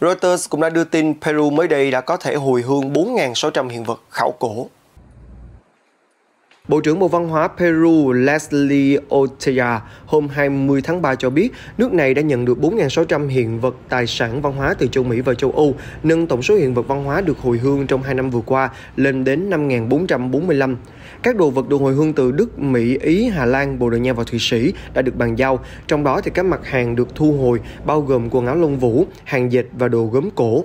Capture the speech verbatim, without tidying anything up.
Reuters cũng đã đưa tin Peru mới đây đã có thể hồi hương bốn nghìn sáu trăm hiện vật khảo cổ. Bộ trưởng Bộ Văn hóa Peru Leslie Otea hôm hai mươi tháng ba cho biết nước này đã nhận được bốn nghìn sáu trăm hiện vật tài sản văn hóa từ châu Mỹ và châu Âu, nâng tổng số hiện vật văn hóa được hồi hương trong hai năm vừa qua lên đến năm nghìn bốn trăm bốn mươi lăm. Các đồ vật được hồi hương từ Đức, Mỹ, Ý, Hà Lan, Bồ Đào Nha và Thụy Sĩ đã được bàn giao. Trong đó thì các mặt hàng được thu hồi bao gồm quần áo lông vũ, hàng dệt và đồ gốm cổ.